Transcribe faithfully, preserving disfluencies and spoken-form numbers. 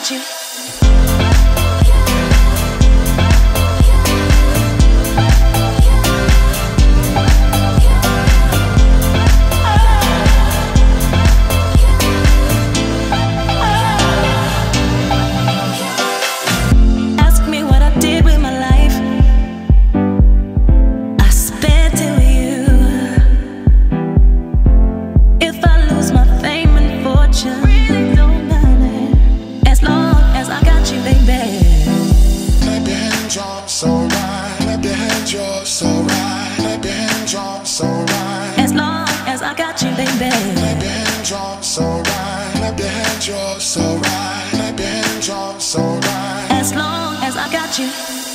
without you. As long as I got you.